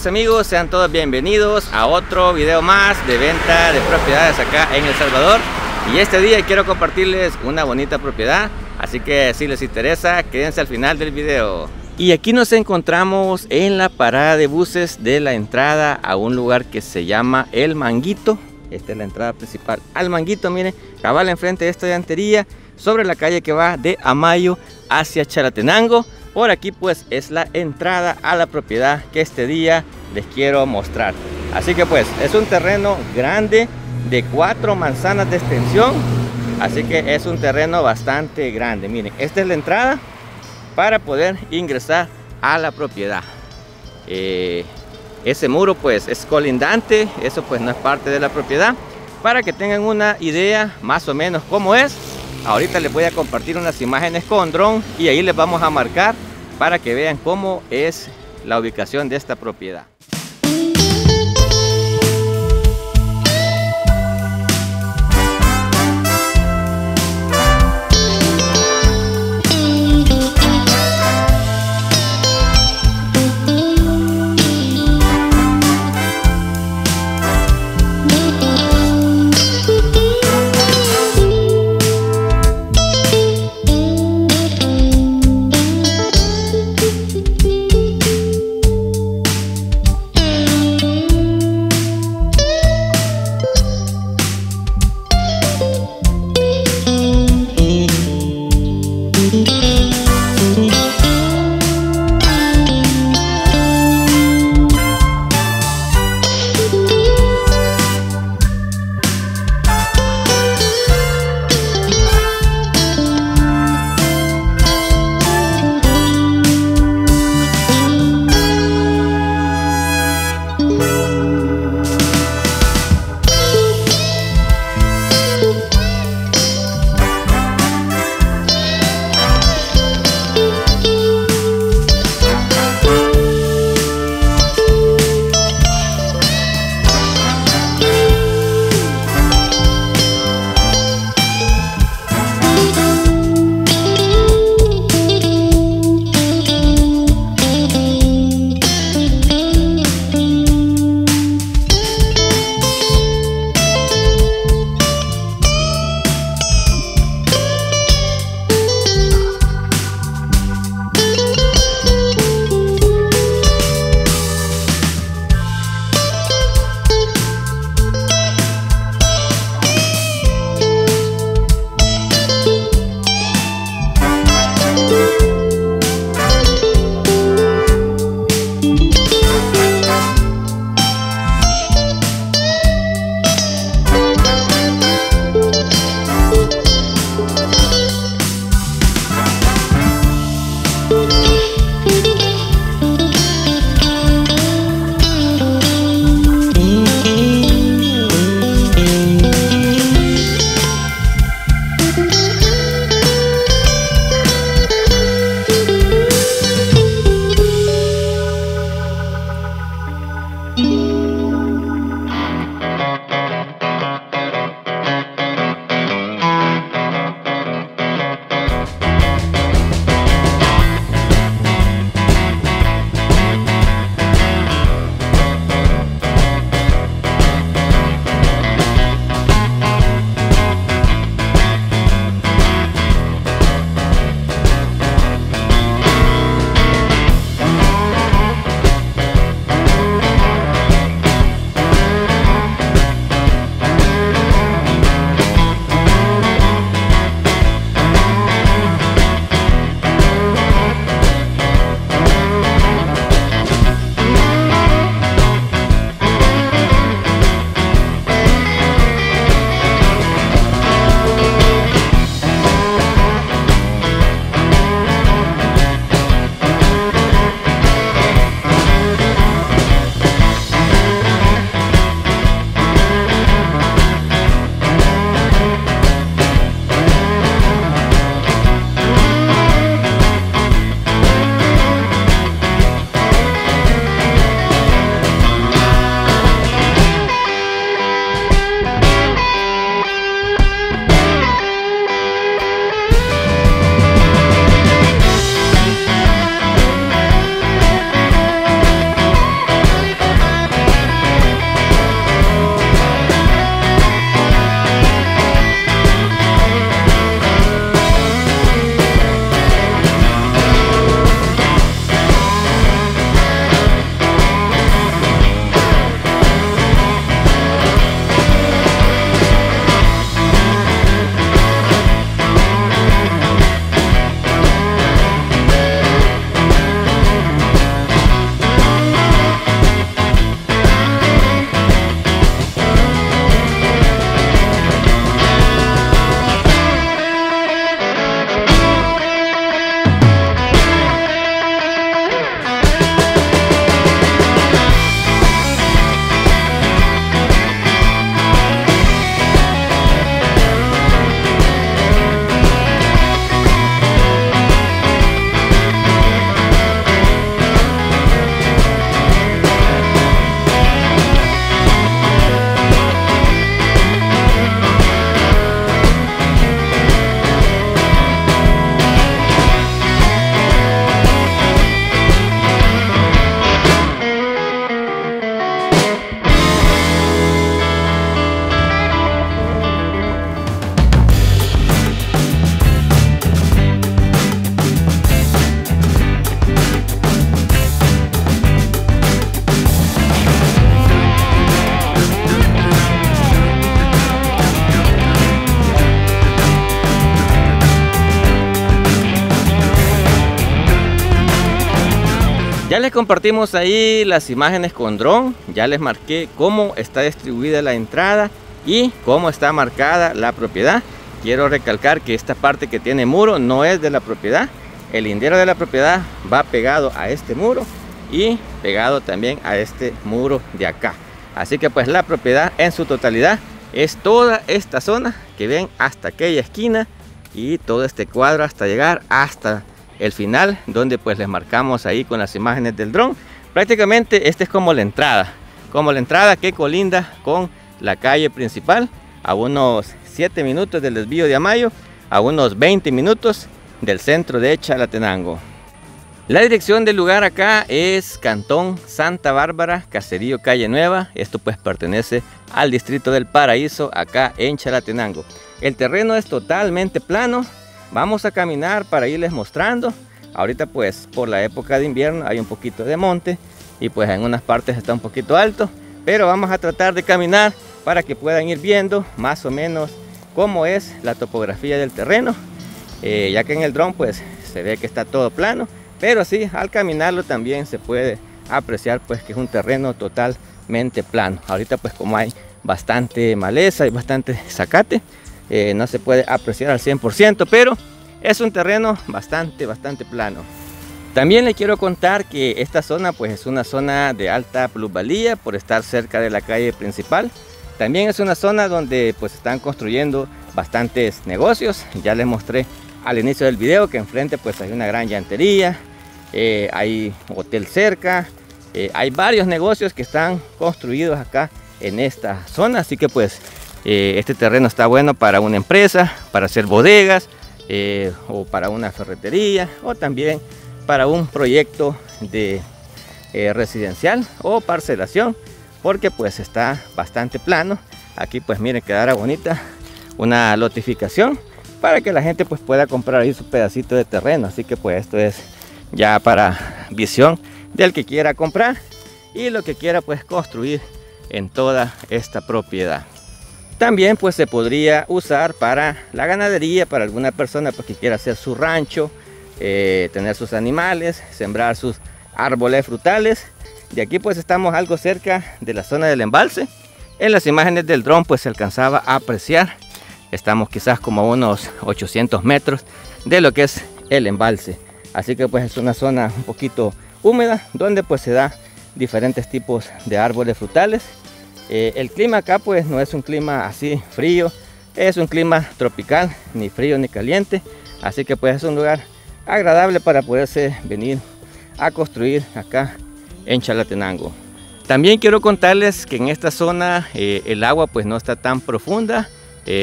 mis amigos, sean todos bienvenidos a otro video más de venta de propiedades acá en El Salvador. Y este día quiero compartirles una bonita propiedad, así que si les interesa, quédense al final del video. Y aquí nos encontramos en la parada de buses de la entrada a un lugar que se llama El Manguito. Esta es la entrada principal al Manguito, miren, cabal enfrente de esta diantería, sobre la calle que va de Amayo hacia Chalatenango. Por aquí pues es la entrada a la propiedad que este día les quiero mostrar. Así que pues es un terreno grande de 4 manzanas de extensión, así que es un terreno bastante grande. Miren, esta es la entrada para poder ingresar a la propiedad. Ese muro pues es colindante, eso pues no es parte de la propiedad. Para que tengan una idea más o menos cómo es, ahorita les voy a compartir unas imágenes con dron y ahí les vamos a marcar para que vean cómo es la ubicación de esta propiedad. Ya les compartimos ahí las imágenes con dron, ya les marqué cómo está distribuida la entrada y cómo está marcada la propiedad. Quiero recalcar que esta parte que tiene muro no es de la propiedad. El lindero de la propiedad va pegado a este muro y pegado también a este muro de acá. Así que pues la propiedad en su totalidad es toda esta zona que ven hasta aquella esquina y todo este cuadro hasta llegar hasta el final, donde pues les marcamos ahí con las imágenes del dron. Prácticamente esta es como la entrada que colinda con la calle principal, a unos 7 minutos del desvío de Amayo, a unos 20 minutos del centro de Chalatenango. La dirección del lugar acá es Cantón Santa Bárbara, Caserío Calle Nueva. Esto pues pertenece al distrito del Paraíso acá en Chalatenango. El terreno es totalmente plano. Vamos a caminar para irles mostrando. Ahorita pues por la época de invierno hay un poquito de monte y pues en unas partes está un poquito alto, pero vamos a tratar de caminar para que puedan ir viendo más o menos cómo es la topografía del terreno. Ya que en el dron pues se ve que está todo plano, pero sí, al caminarlo también se puede apreciar pues que es un terreno totalmente plano. Ahorita pues como hay bastante maleza y bastante zacate, no se puede apreciar al 100%, pero es un terreno bastante plano. También les quiero contar que esta zona pues es una zona de alta plusvalía por estar cerca de la calle principal. También es una zona donde pues están construyendo bastantes negocios. Ya les mostré al inicio del video que enfrente pues hay una gran llantería, hay hotel cerca, hay varios negocios que están construidos acá en esta zona. Así que pues este terreno está bueno para una empresa, para hacer bodegas, o para una ferretería, o también para un proyecto de residencial o parcelación, porque pues está bastante plano. Aquí pues miren, quedará bonita una lotificación para que la gente pues pueda comprar ahí su pedacito de terreno. Así que pues esto es ya para visión del que quiera comprar y lo que quiera pues construir en toda esta propiedad. También pues se podría usar para la ganadería, para alguna persona pues que quiera hacer su rancho, tener sus animales, sembrar sus árboles frutales. De aquí pues estamos algo cerca de la zona del embalse. En las imágenes del dron pues se alcanzaba a apreciar. Estamos quizás como a unos 800 metros de lo que es el embalse. Así que pues es una zona un poquito húmeda donde pues se da diferentes tipos de árboles frutales. El clima acá pues no es un clima así frío, es un clima tropical, ni frío ni caliente. Así que pues es un lugar agradable para poderse venir a construir acá en Chalatenango. También quiero contarles que en esta zona el agua pues no está tan profunda.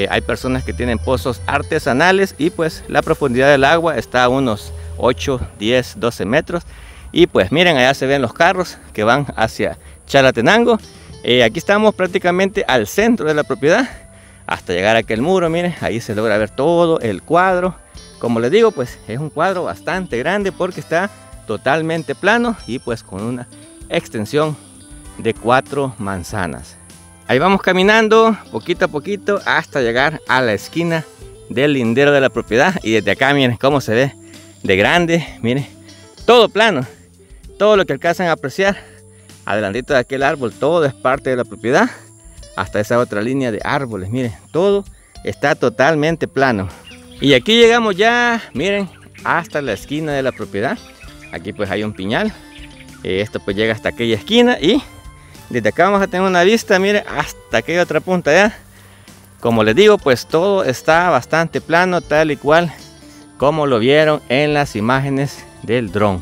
Hay personas que tienen pozos artesanales y pues la profundidad del agua está a unos 8, 10, 12 metros. Y pues miren, allá se ven los carros que van hacia Chalatenango. Aquí estamos prácticamente al centro de la propiedad hasta llegar a aquel muro. Miren, ahí se logra ver todo el cuadro. Como les digo, pues es un cuadro bastante grande porque está totalmente plano y pues con una extensión de 4 manzanas. Ahí vamos caminando poquito a poquito hasta llegar a la esquina del lindero de la propiedad. Y desde acá miren cómo se ve de grande. Miren, todo plano, todo lo que alcanzan a apreciar adelantito de aquel árbol, todo es parte de la propiedad, hasta esa otra línea de árboles. Miren, todo está totalmente plano. Y aquí llegamos ya, miren, hasta la esquina de la propiedad. Aquí pues hay un piñal, esto pues llega hasta aquella esquina y desde acá vamos a tener una vista, mire, hasta aquella otra punta allá. Como les digo, pues todo está bastante plano, tal y cual como lo vieron en las imágenes del dron.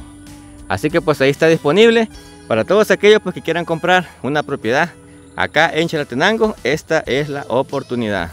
Así que pues ahí está disponible para todos aquellos pues que quieran comprar una propiedad acá en Chalatenango. Esta es la oportunidad.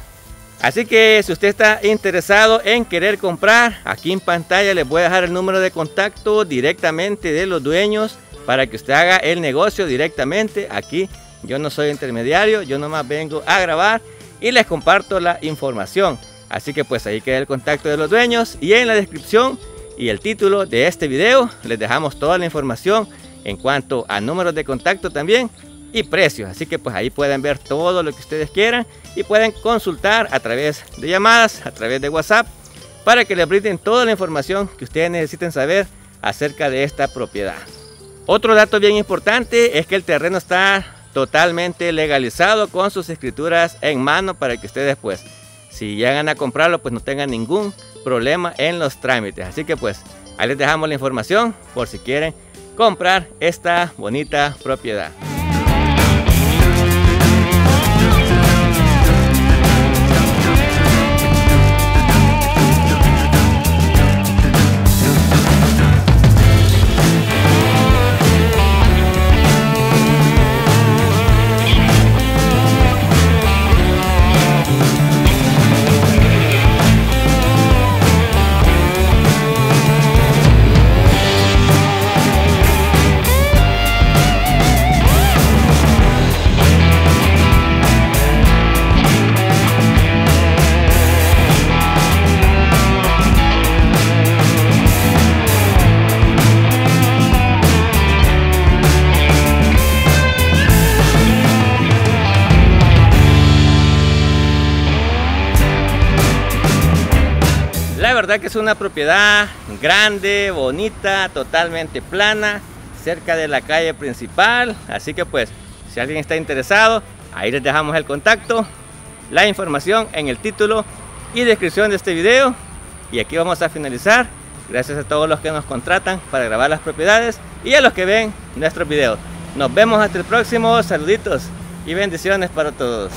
Así que si usted está interesado en querer comprar, aquí en pantalla les voy a dejar el número de contacto directamente de los dueños para que usted haga el negocio directamente. Aquí yo no soy intermediario, yo nomás vengo a grabar y les comparto la información. Así que pues ahí queda el contacto de los dueños y en la descripción y el título de este video les dejamos toda la información en cuanto a números de contacto también y precios. Así que pues ahí pueden ver todo lo que ustedes quieran y pueden consultar a través de llamadas, a través de WhatsApp, para que les brinden toda la información que ustedes necesiten saber acerca de esta propiedad. Otro dato bien importante es que el terreno está totalmente legalizado con sus escrituras en mano para que ustedes, pues, si llegan a comprarlo, pues no tengan ningún problema en los trámites. Así que pues ahí les dejamos la información por si quieren comprar esta bonita propiedad. La verdad que es una propiedad grande, bonita, totalmente plana, cerca de la calle principal. Así que pues, si alguien está interesado, ahí les dejamos el contacto, la información en el título y descripción de este video. Y aquí vamos a finalizar. Gracias a todos los que nos contratan para grabar las propiedades y a los que ven nuestros videos. Nos vemos hasta el próximo. Saluditos y bendiciones para todos.